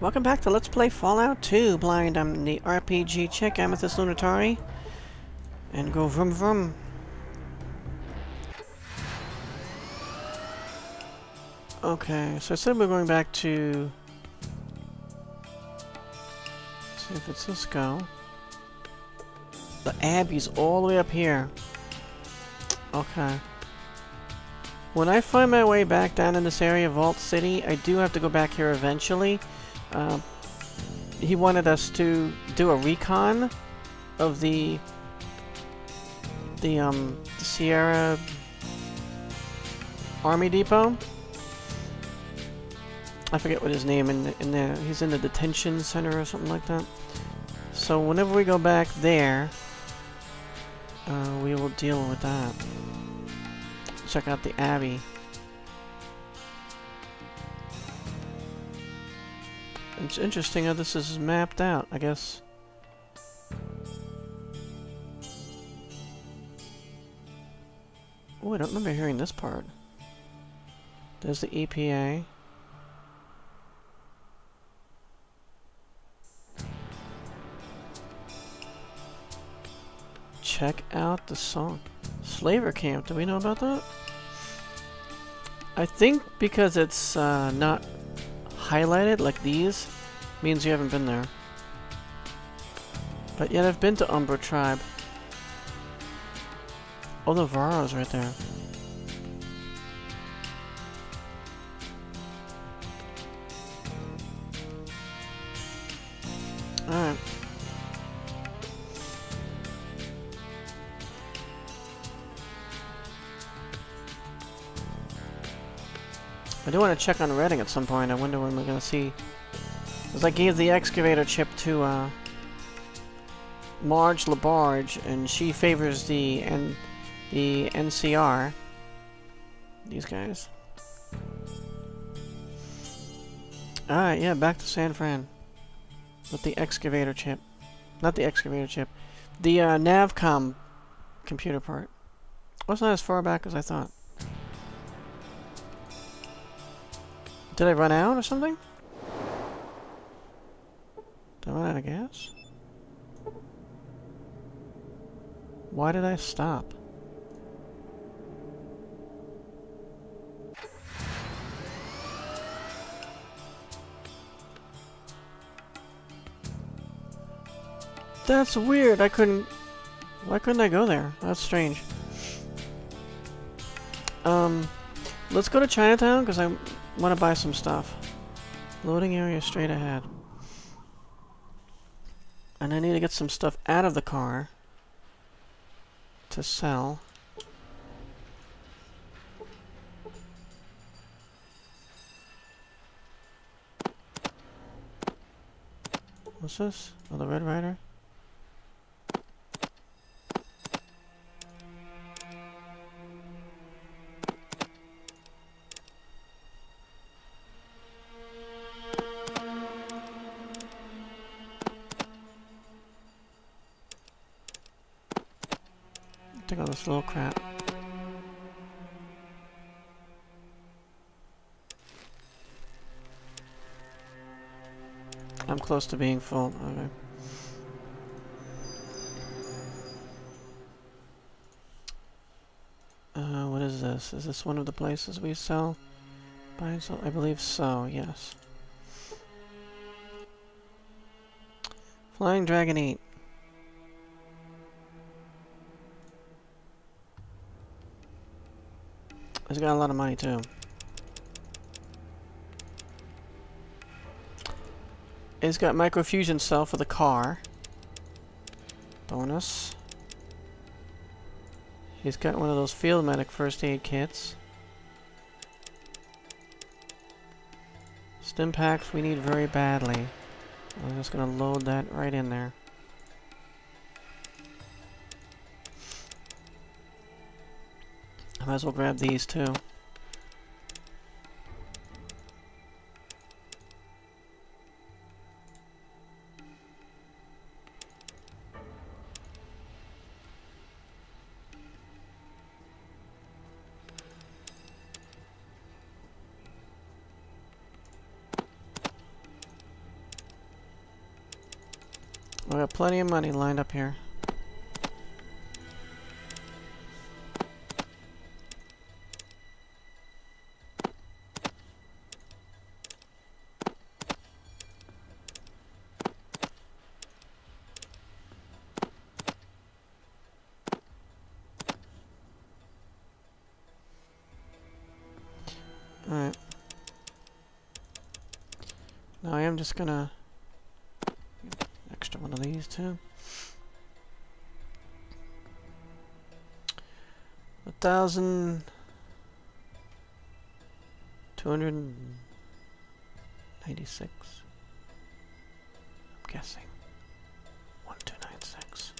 Welcome back to Let's Play Fallout 2. Blind, I'm the RPG chick, Amethyst Lunatari. And go vroom vroom. Okay, so I said we're going back to... San Francisco. The Abbey's all the way up here. Okay. When I find my way back down in this area, Vault City, I do have to go back here eventually. He wanted us to do a recon of the Sierra Army Depot. I forget what his name in there. He's in the detention center or something like that. So whenever we go back there, we will deal with that. Check out the Abbey. It's interesting how this is mapped out, I guess. Oh, I don't remember hearing this part. There's the EPA. Check out the song. Slaver Camp, do we know about that? I think because it's not highlighted like these means you haven't been there, but yet I've been to Umbro tribe. Oh, the Varro's right there. All right. I do want to check on Redding at some point. I wonder when we're going to see... Because I gave the excavator chip to Marge Labarge, and she favors the NCR. These guys. Alright, yeah, back to San Fran. With the excavator chip. Not the excavator chip. The NavCom computer part. Well, it's not as far back as I thought. Did I run out or something? Did I run out of gas? Why did I stop? That's weird. I couldn't... Why couldn't I go there? That's strange. Let's go to Chinatown because I want to buy some stuff. Loading area straight ahead. And I need to get some stuff out of the car to sell. What's this? Oh, the Red Rider. Take all this little crap. I'm close to being full. Okay. What is this? Is this one of the places we sell? Buy and sell? I believe so, yes. Flying Dragon 8. He's got a lot of money, too. He's got microfusion cell for the car. Bonus. He's got one of those field medic first aid kits. Stimpaks we need very badly. I'm just going to load that right in there. Might as well grab these too. We got plenty of money lined up here. Just gonna get an extra one of these too. $1,296. I'm guessing 1,296.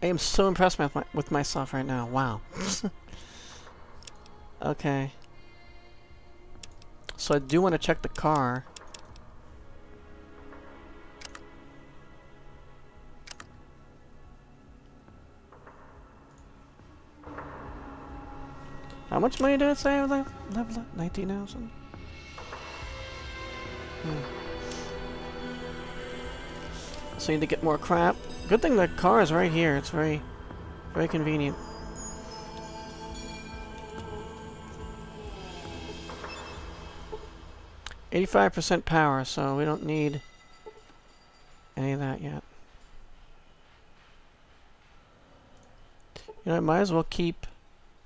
I am so impressed with myself right now. Wow. Okay. So I do want to check the car. How much money did it say I left? 19,000? So I need to get more crap. Good thing the car is right here. It's very, very convenient. $85% power, so we don't need any of that yet. You know, I might as well keep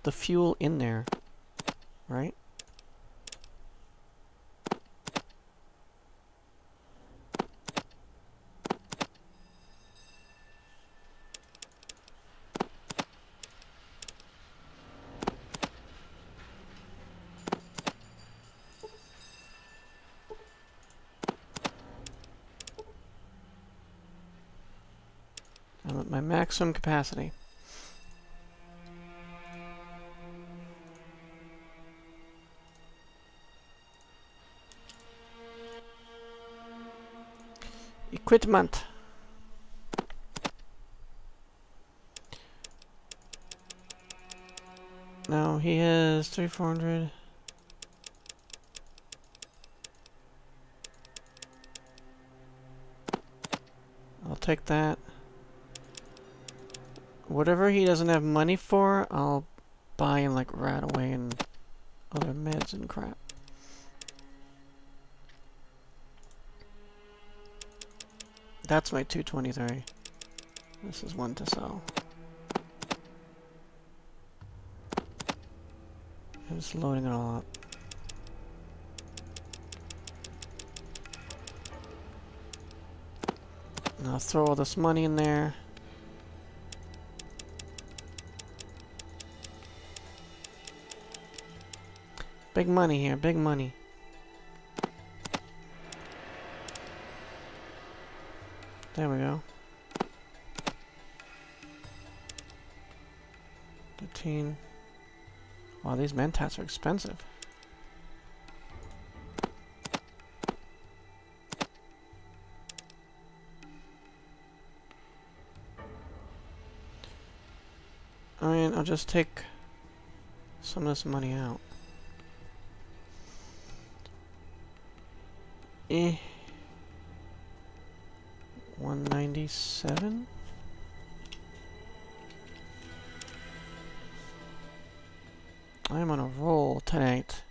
the fuel in there, right? Maximum capacity. Equipment. Now he has 3,400. I'll take that. Whatever he doesn't have money for, I'll buy him like right away and other meds and crap. That's my 223. This is one to sell. I'm just loading it all up. And I'll throw all this money in there. Big money here, big money. There we go. 13. Wow, these Mentats are expensive. I mean, I'll just take some of this money out. Eh, 197. I'm on a roll tonight.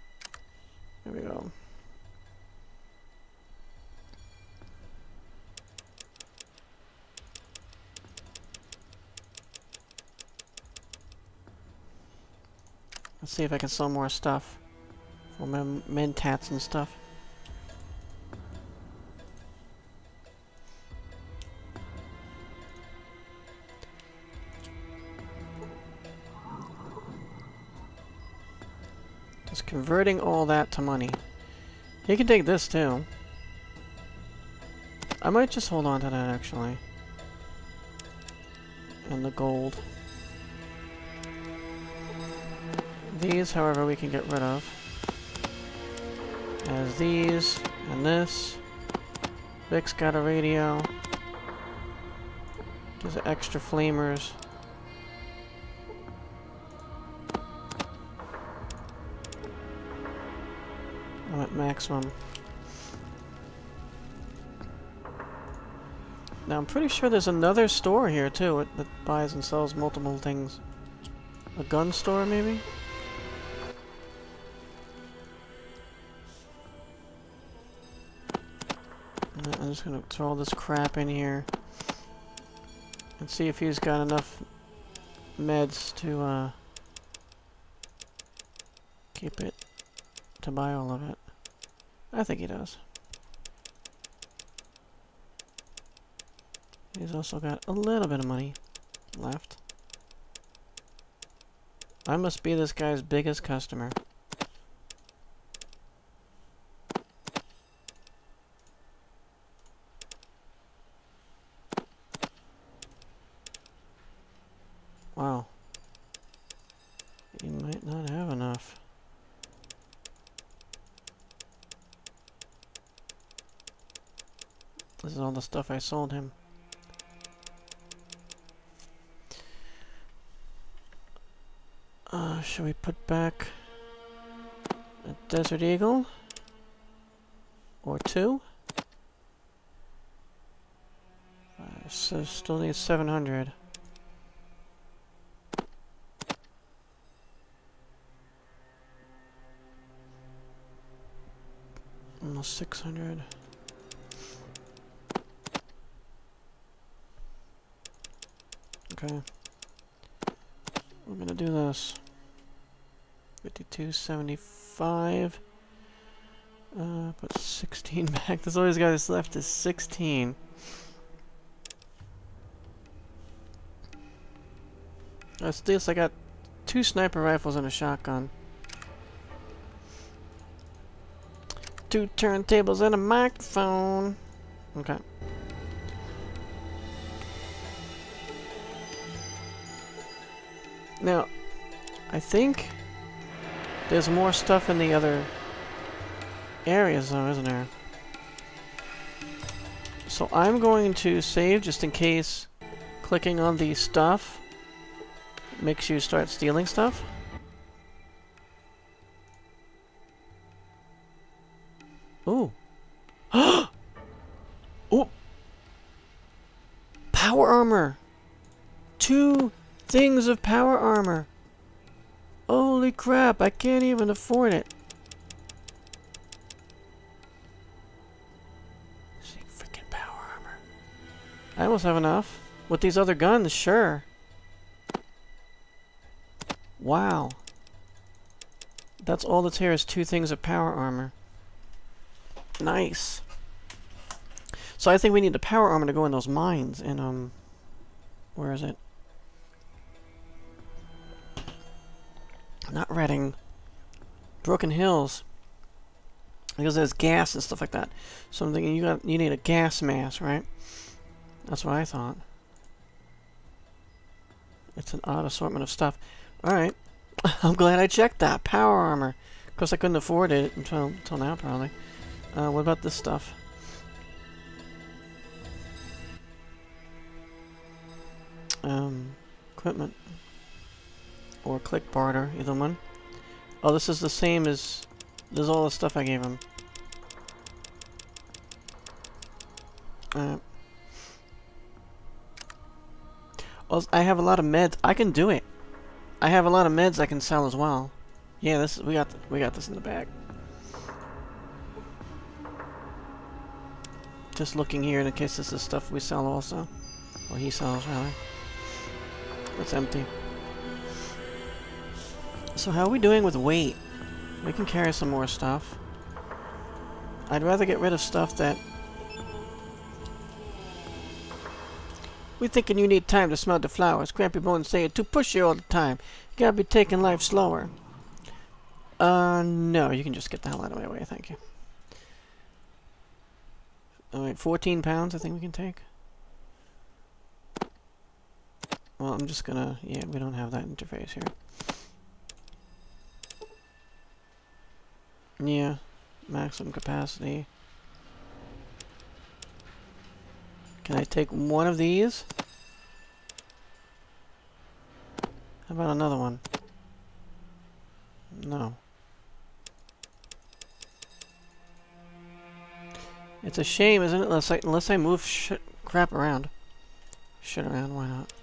There we go. Let's see if I can sell more stuff for my Mentats and stuff. Converting all that to money. You can take this too. I might just hold on to that actually. And the gold. These, however, we can get rid of. As these and this. Vic's got a radio. These are extra flamers. at maximum. Now I'm pretty sure there's another store here too that buys and sells multiple things. A gun store maybe? I'm just gonna throw all this crap in here and see if he's got enough meds to keep it, to buy all of it. I think he does. He's also got a little bit of money left. I must be this guy's biggest customer. Wow. He might not have enough. This is all the stuff I sold him. Should we put back a Desert Eagle or two? So still need 700. Almost 600. Okay. We're gonna do this. 5275. Put 16 back. There's always got this left is 16. At least I got 2 sniper rifles and a shotgun. 2 turntables and a microphone. Okay. Now, I think there's more stuff in the other areas though, isn't there? So I'm going to save just in case clicking on the stuff makes you start stealing stuff. Ooh. Ooh. Power armor. 2 things of power armor. Holy crap, I can't even afford it. See, freaking power armor. I almost have enough. With these other guns, sure. Wow. That's all that's here is 2 things of power armor. Nice. So I think we need the power armor to go in those mines and where is it? Not Reading. Broken Hills. Because there's gas and stuff like that. So I'm thinking you need a gas mask, right? That's what I thought. It's an odd assortment of stuff. Alright. I'm glad I checked that. Power armor. Of course I couldn't afford it until now probably. What about this stuff? Equipment. Or click barter, either one. Oh, this is the same as... There's all the stuff I gave him. Oh, I have a lot of meds. I can do it. I have a lot of meds I can sell as well. Yeah, this we got this in the bag. Just looking here in case this is stuff we sell also. Or he sells, rather. It's empty. So how are we doing with weight? We can carry some more stuff. I'd rather get rid of stuff that... We thinking you need time to smell the flowers. Crampy bones say it too pushy all the time. You gotta be taking life slower. No, you can just get the hell out of my way, thank you. Alright, 14 pounds I think we can take. Well, I'm just gonna... Yeah, we don't have that interface here. Yeah, maximum capacity. Can I take one of these? How about another one? No. It's a shame, isn't it? Unless I move crap around. Shit around, why not?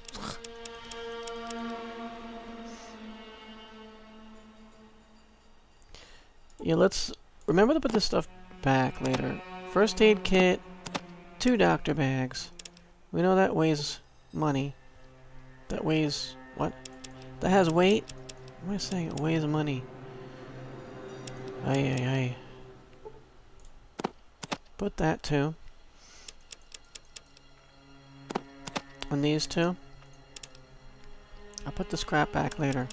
Yeah, let's remember to put this stuff back later. First aid kit, 2 doctor bags. We know that weighs money. That weighs what? That has weight? What am I saying? It weighs money. Aye, aye, aye. Put that too. And these two. I'll put the scrap back later.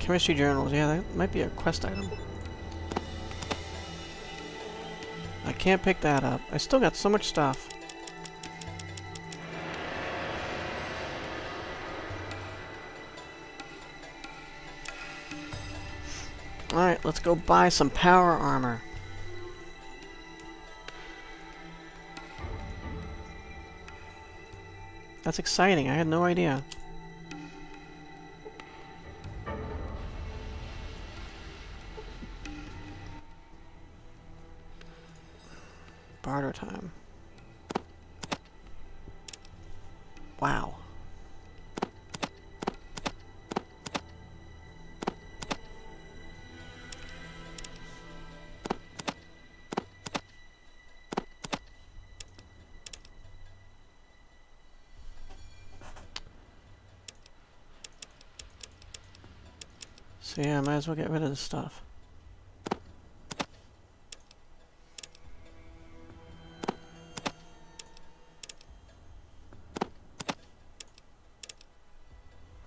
Chemistry journals, yeah, that might be a quest item. I can't pick that up. I still got so much stuff. Alright, let's go buy some power armor. That's exciting, I had no idea. Barter time. Wow. So yeah, might as well get rid of this stuff.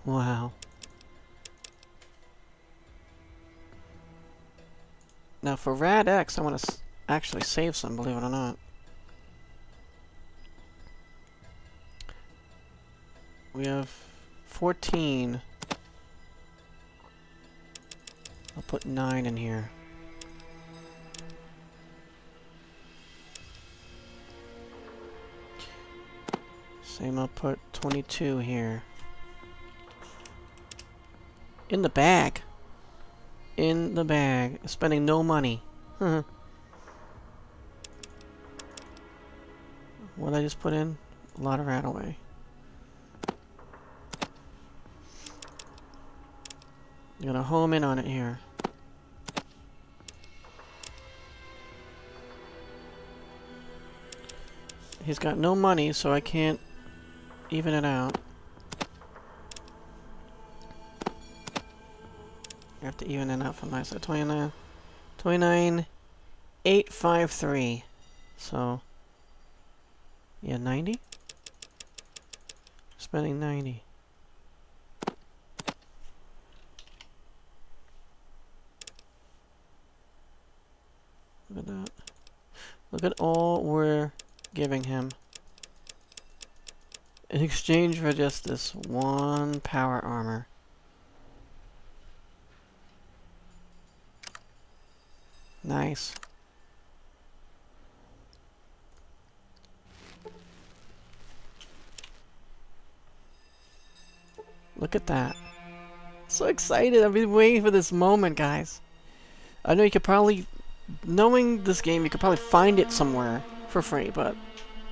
Wow. Now for Rad-X, I want to actually save some, believe it or not. We have 14. I'll put 9 in here. Same, I'll put 22 here. In the bag. In the bag. Spending no money. What did I just put in? A lot of Radaway. I'm gonna home in on it here. He's got no money, so I can't even it out. I have to even it out for my side. 29, 29, 853. So, yeah, 90? Spending 90. Look at that. Look at all we're giving him. In exchange for just this one power armor. Nice. Look at that. So excited. I've been waiting for this moment, guys. I know you could probably, knowing this game, you could probably find it somewhere for free, but,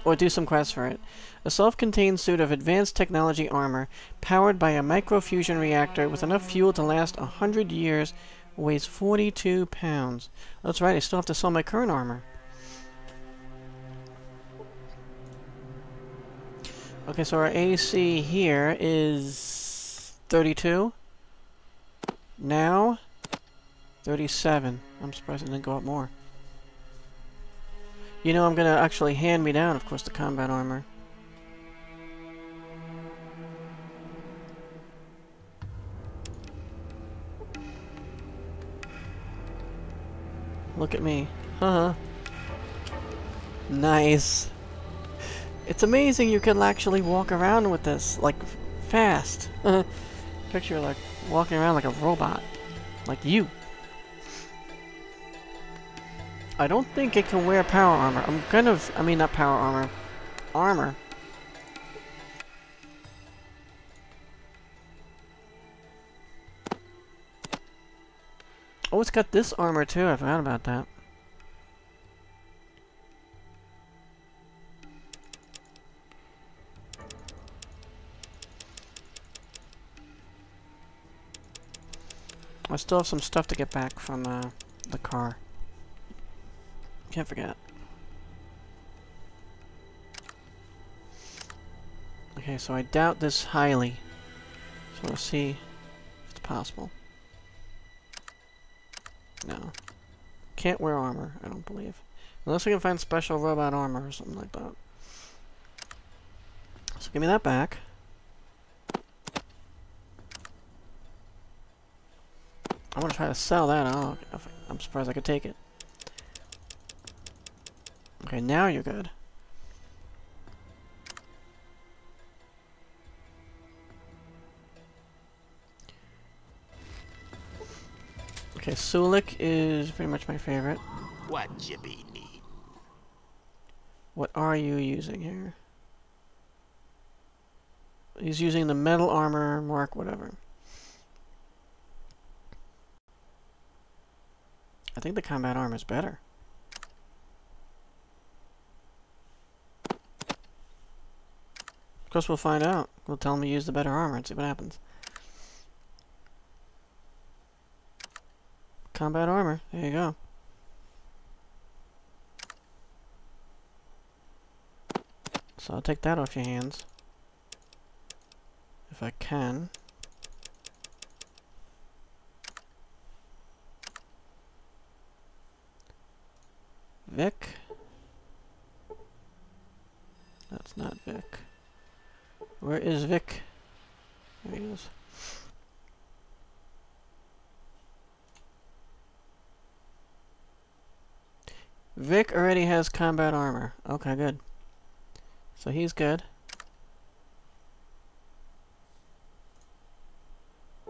or do some quests for it. A self-contained suit of advanced technology armor, powered by a microfusion reactor with enough fuel to last 100 years, weighs 42 pounds. That's right, I still have to sell my current armor. Okay, so our AC here is 32. Now, 37. I'm surprised it didn't go up more. You know, I'm gonna actually hand me down, of course, the combat armor. Look at me. Huh. Nice. It's amazing you can actually walk around with this, like, fast. Picture, like, walking around like a robot. Like you. I don't think it can wear power armor. I'm kind of... I mean, not power armor. Armor. Oh, it's got this armor, too. I forgot about that. I still have some stuff to get back from the car. Can't forget. Okay, so I doubt this highly. So we'll see if it's possible. No. Can't wear armor, I don't believe. Unless we can find special robot armor or something like that. So give me that back. I want to try to sell that. Oh, I'm surprised I could take it. Okay, now you're good. Okay, Sulik is pretty much my favorite. What you be need? What are you using here? He's using the metal armor mark, whatever. I think the combat armor is better. Of course, we'll find out. We'll tell him to use the better armor and see what happens. Combat armor. There you go. So I'll take that off your hands. If I can. Vic. That's not Vic. Where is Vic? There he is. Vic already has combat armor. Okay, good. So he's good.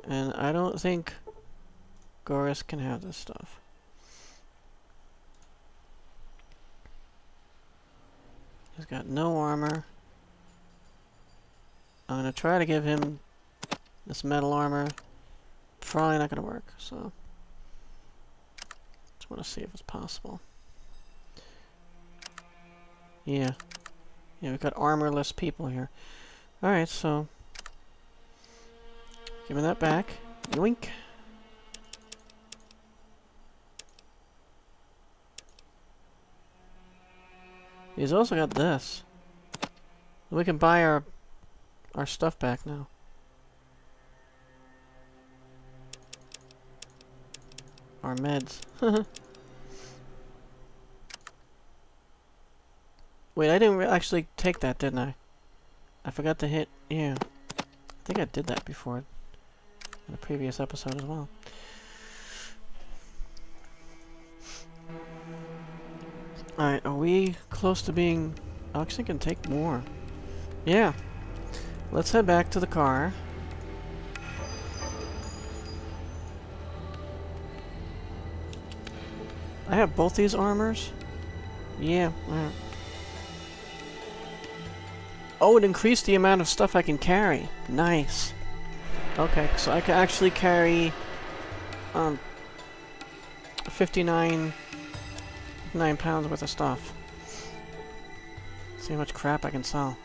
And I don't think Goris can have this stuff. He's got no armor. I'm gonna try to give him this metal armor. Probably not gonna work, so just wanna see if it's possible. Yeah. Yeah, we've got armorless people here. Alright, so give me that back. Yoink. He's also got this. We can buy our stuff back now. Our meds. Wait, I didn't actually take that, didn't I? I forgot to hit... Yeah. I think I did that before. In a previous episode as well. Alright, are we close to being... I actually can take more. Yeah. Let's head back to the car. I have both these armors? Yeah. Right. Oh, it increased the amount of stuff I can carry. Nice. Okay, so I can actually carry... 59 pounds worth of stuff. See how much crap I can sell.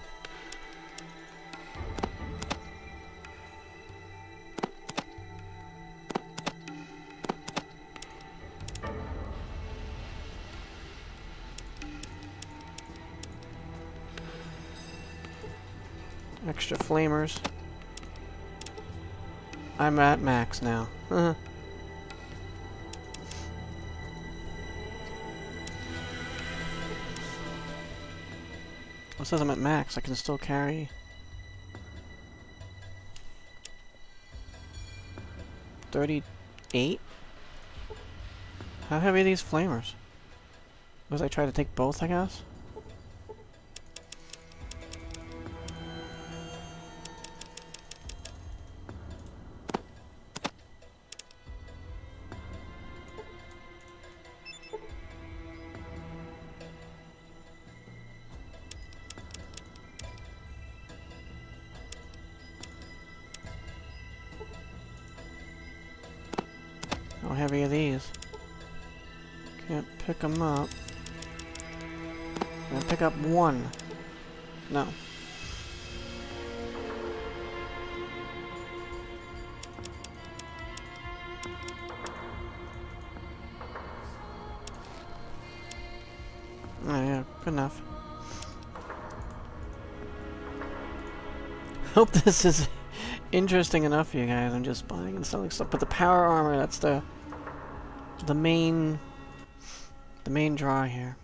Extra flamers. I'm at max now. It says I'm at max, I can still carry 38? How heavy are these flamers? Was I trying to take both, I guess? Can't pick them up. I'm gonna pick up one. No. Oh yeah, good enough. Hope this is interesting enough for you guys. I'm just buying and selling stuff. But the power armor, that's the main draw here.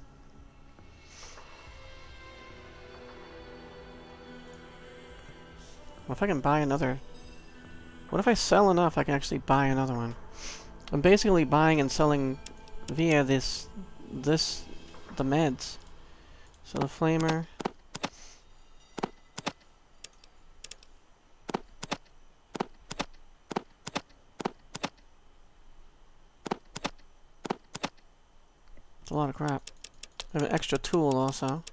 Well, if I can buy another... What if I sell enough I can actually buy another one? I'm basically buying and selling via the meds. So the flamer... It's a lot of crap. I have an extra tool also.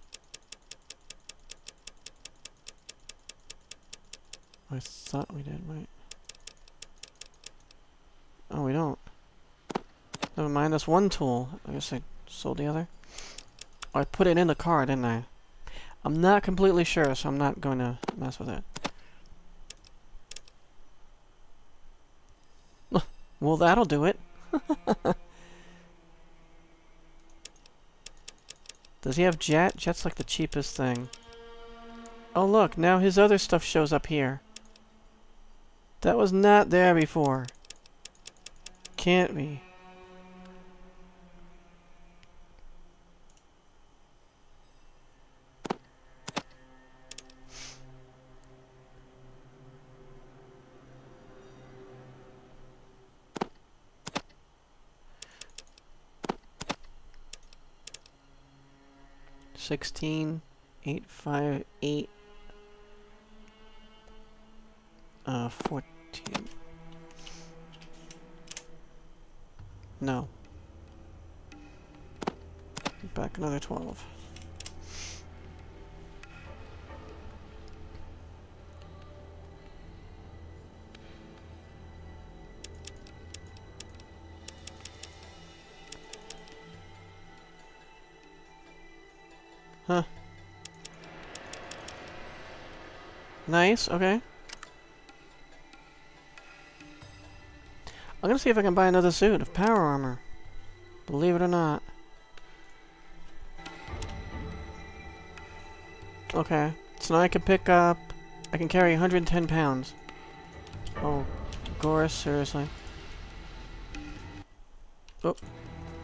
I thought we did, right? Oh, we don't. Never mind, that's one tool. I guess I sold the other. Oh, I put it in the car, didn't I? I'm not completely sure, so I'm not going to mess with it. Well, that'll do it. Does he have jet? Jet's like the cheapest thing. Oh, look, now his other stuff shows up here. That was not there before. Can't be. $16, 858, 14. No. Back another 12. Huh. Nice, okay. I'm gonna see if I can buy another suit of power armor. Believe it or not. Okay, so now I can pick up... I can carry 110 pounds. Oh, Goris, seriously. Oh,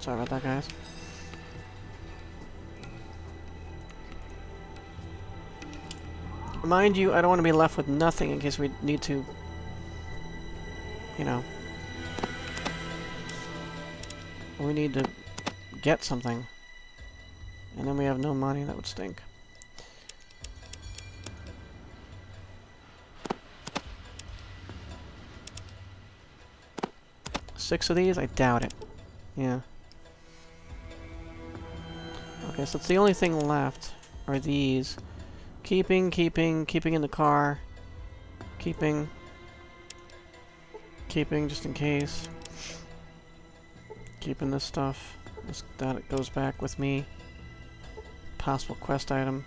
sorry about that, guys. Mind you, I don't want to be left with nothing in case we need to, you know, we need to get something. And then we have no money, that would stink. Six of these? I doubt it. Yeah. Okay, so it's the only thing left are these. Keeping in the car. Keeping just in case. Keeping this stuff. That it goes back with me. Possible quest item.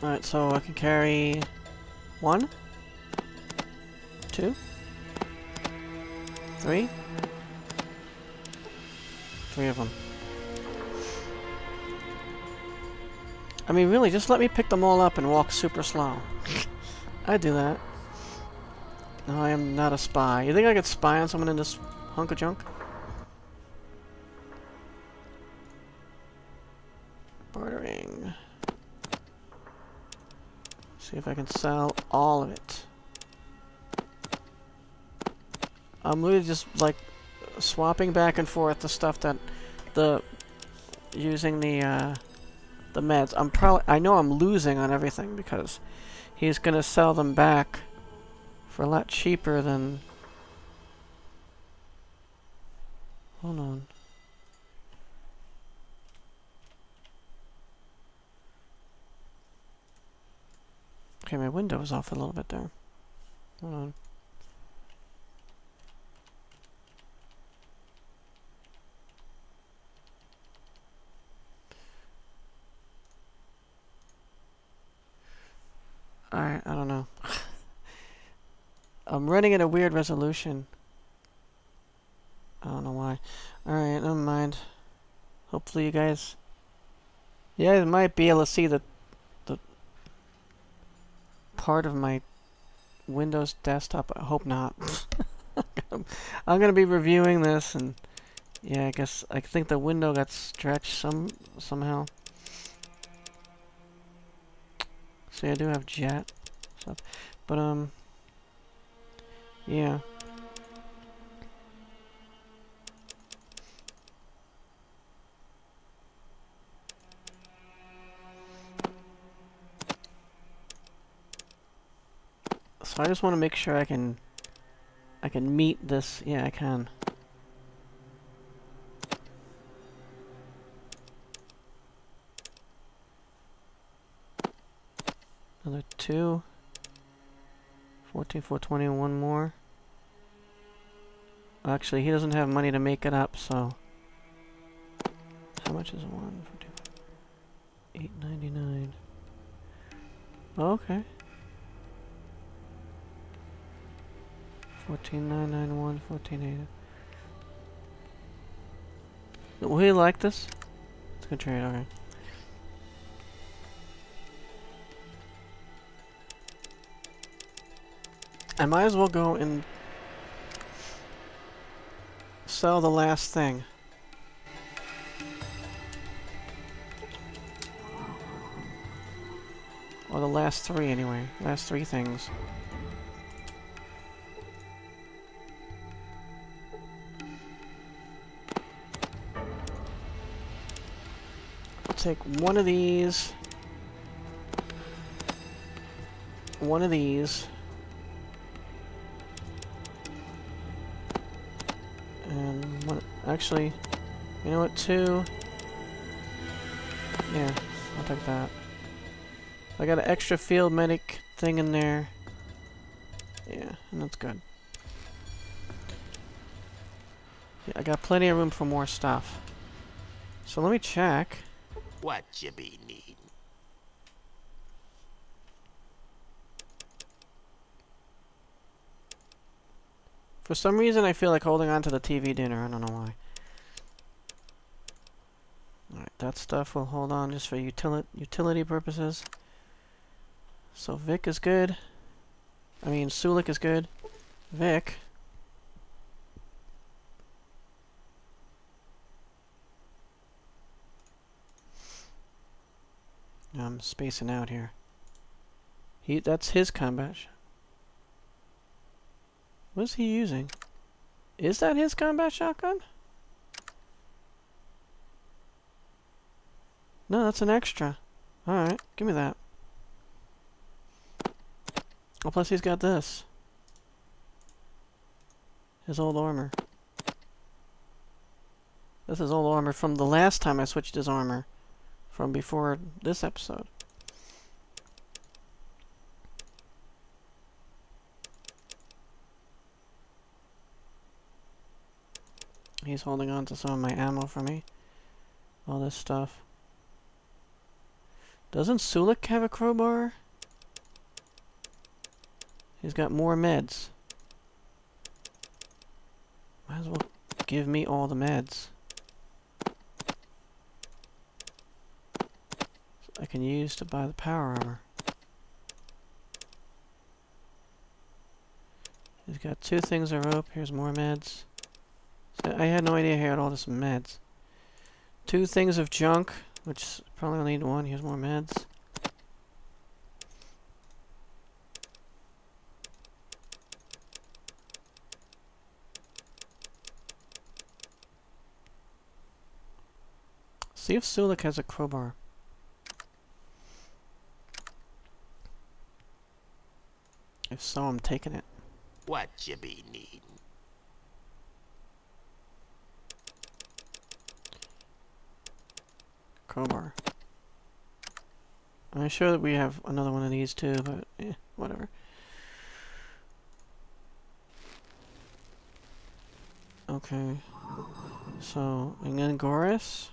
Alright, so I can carry 1, 2, 3. 3 of them. I mean, really, just let me pick them all up and walk super slow. I do that. No, I am not a spy. You think I could spy on someone in this hunk of junk? Bartering. See if I can sell all of it. I'm literally just, like, swapping back and forth the stuff that... using the meds. I know I'm losing on everything because he's gonna sell them back for a lot cheaper than... Hold on. Okay, my window was off a little bit there. Hold on. I'm running at a weird resolution. I don't know why. Alright, never mind. Hopefully you guys... Yeah, you might be able to see the part of my Windows desktop. I hope not. I'm going to be reviewing this, and yeah, I guess I think the window got stretched somehow. See, I do have jet stuff, but yeah. So I just want to make sure I can meet this. Yeah, I can. Another two. 14, 420, one more. Actually, he doesn't have money to make it up, so... How much is one? 8.99. Okay. 14,991, 14,800. Will he like this? It's a good trade, alright. I might as well go and sell the last thing. Or the last three, anyway. Last three things. Take one of these, one of these, and one. Actually, you know what? Two. Yeah, I'll take that. I got an extra field medic thing in there. Yeah, and that's good. Yeah, I got plenty of room for more stuff. So let me check. What you be needin'? For some reason, I feel like holding on to the TV dinner. I don't know why. Alright, that stuff will hold on just for utility purposes. So Vic is good. I mean, Sulik is good. Vic. I'm spacing out here. That's his combat. What is he using? Is that his combat shotgun? No, that's an extra. Alright, give me that. Oh, plus he's got this. His old armor. This is old armor from the last time I switched his armor. From before this episode. He's holding on to some of my ammo for me. All this stuff. Doesn't Sulik have a crowbar? He's got more meds. Might as well give me all the meds. I can use to buy the power armor. He's got two things of rope. Here's more meds. So I had no idea he had all this meds. Two things of junk, which probably only need one. Here's more meds. See if Sulik has a crowbar. If so, I'm taking it. What you be needin'? Crowbar. I'm sure that we have another one of these too, but eh, whatever. Okay. So, and then Goris.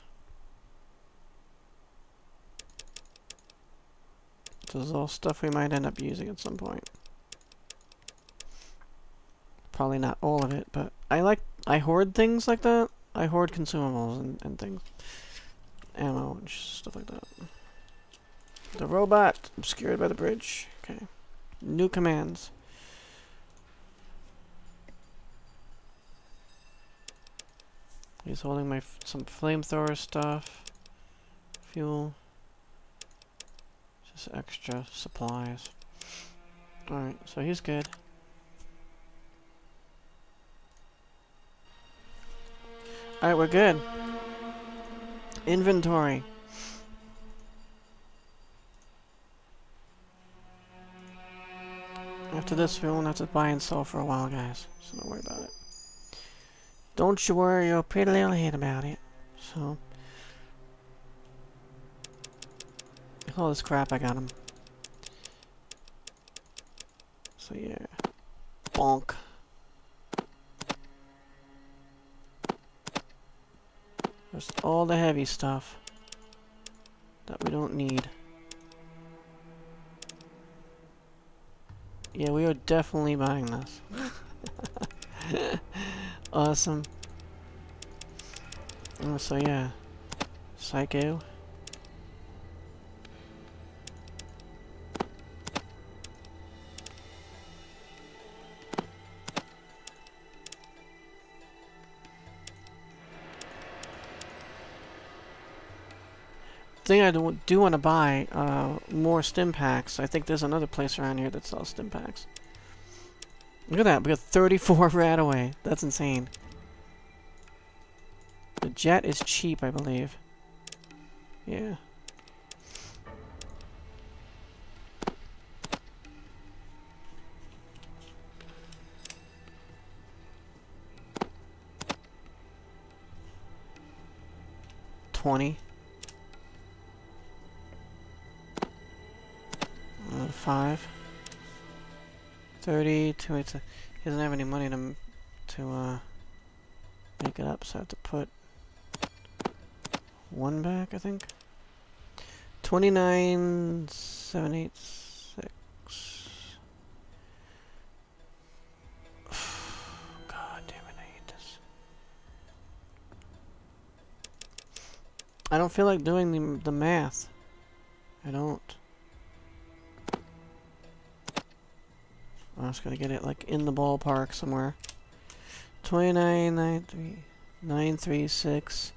This is all stuff we might end up using at some point. Probably not all of it, but I hoard things like that. I hoard consumables and things. Ammo and stuff like that. The robot obscured by the bridge. Okay. New commands. He's holding my some flamethrower stuff. Fuel. Just extra supplies. Alright, so he's good. Alright, we're good. Inventory. After this, we won't have to buy and sell for a while, guys. So don't worry about it. Don't you worry your pretty little head about it. So, all this crap, I got him. So yeah, bonk. There's all the heavy stuff that we don't need. Yeah, we are definitely buying this. Awesome. Oh, so yeah. Psycho. Thing I do want to buy more Stimpaks. I think there's another place around here that sells Stimpaks. Look at that, we got 34 right away. That's insane. The jet is cheap, I believe. Yeah. $20. 5. 30, 287. He doesn't have any money to make it up, so I have to put one back, I think. 29,786. God damn it, I hate this. I don't feel like doing the math. I don't. I was gonna get it like in the ballpark somewhere. 29,936.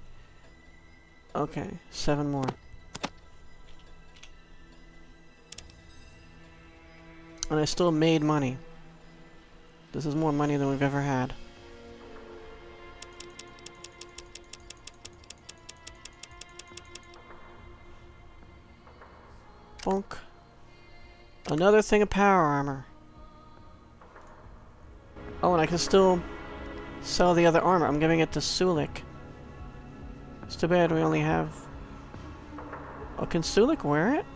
Okay, 7 more. And I still made money. This is more money than we've ever had. Bonk. Another thing of power armor. Oh, and I can still sell the other armor. I'm giving it to Sulik. It's too bad we only have... Oh, can Sulik wear it?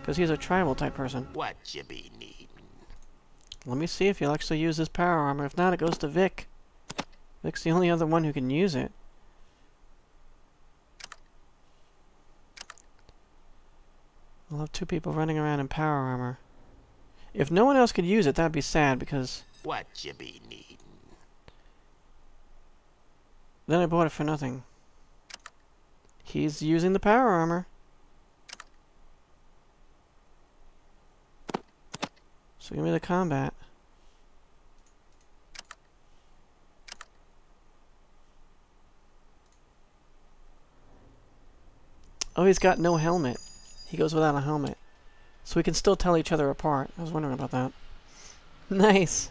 Because he's a tribal type person. What you be needin'? Let me see if he'll actually use this power armor. If not, it goes to Vic. Vic's the only other one who can use it. We'll have 2 people running around in power armor. If no one else could use it, that'd be sad because... What you be needin'? Then I bought it for nothing. He's using the power armor. So give me the combat. Oh, he's got no helmet. He goes without a helmet. So we can still tell each other apart. I was wondering about that. Nice!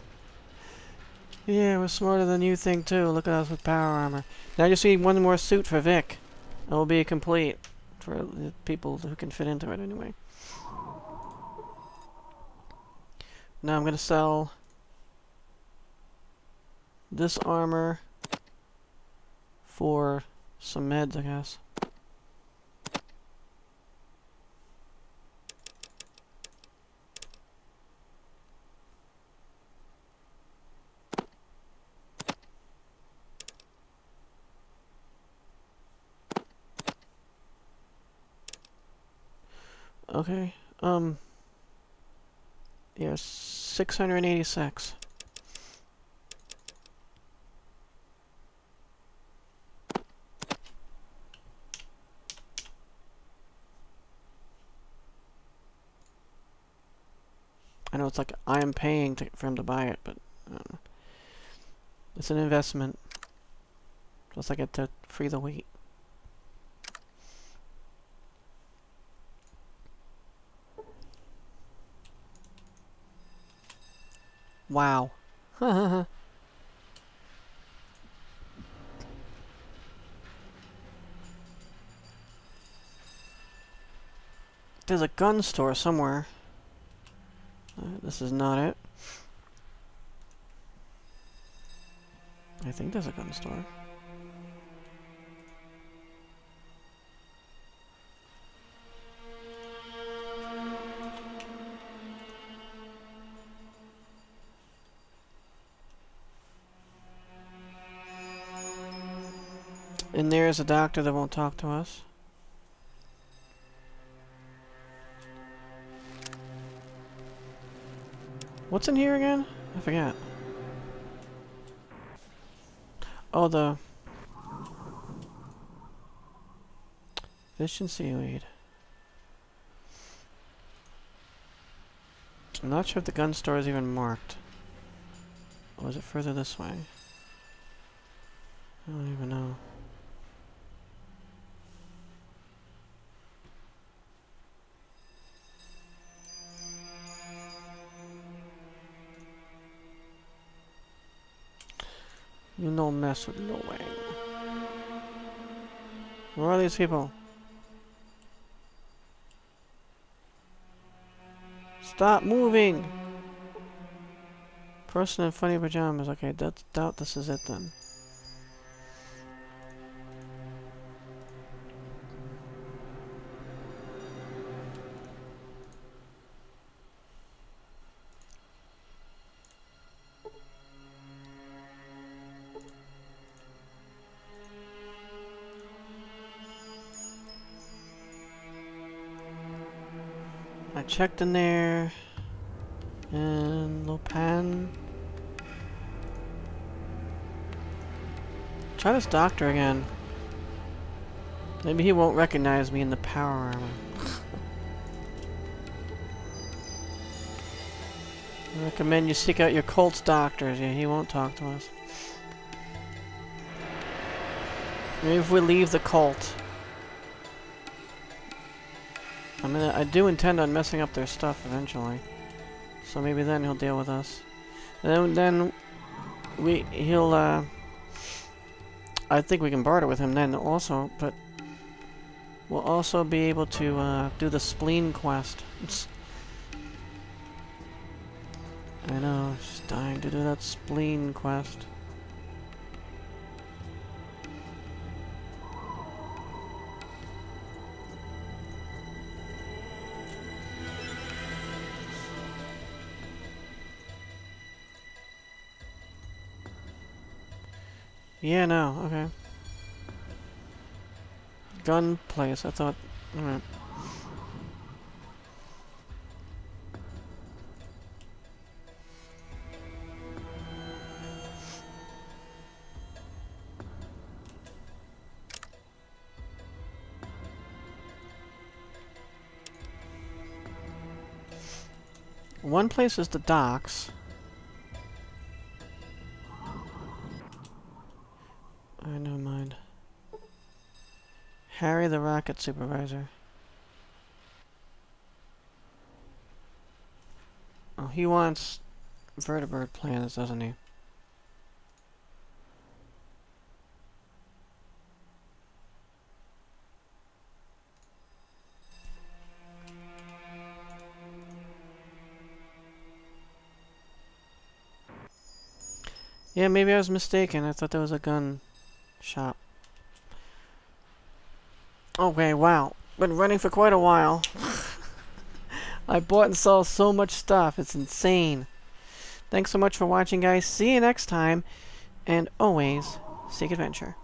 Yeah, we're smarter than you think too. Look at us with power armor. Now I just need one more suit for Vic. It will be complete for the people who can fit into it anyway. Now I'm gonna sell this armor for some meds, I guess. Okay, yeah, 686. I know it's like I am paying for him to buy it, but it's an investment. Plus I get to free the wheat. Wow. There's a gun store somewhere. This is not it. I think there's a gun store. And there's a doctor that won't talk to us. What's in here again? I forget. Oh, the fish and seaweed. I'm not sure if the gun store is even marked. Or is it further this way? I don't even know. You no mess with no way. Where are these people? Stop moving! Person in funny pajamas. Okay, doubt this is it then. Checked in there, and Lopan. Try this doctor again. Maybe he won't recognize me in the power armor. I recommend you seek out your Colt's doctors. Yeah, he won't talk to us. Maybe if we leave the Colt. I mean, I do intend on messing up their stuff eventually, so maybe then he'll deal with us. And then I think we can barter with him then also, but we'll also be able to do the spleen quest. I know, just dying to do that spleen quest. Yeah, no, okay. Gun place, I thought. Alright. One place is the docks. Harry the Rocket Supervisor. Oh, he wants vertebrate plans, doesn't he? Yeah, maybe I was mistaken. I thought there was a gun shop. Okay, wow. Been running for quite a while. I bought and sold so much stuff. It's insane. Thanks so much for watching, guys. See you next time. And always, seek adventure.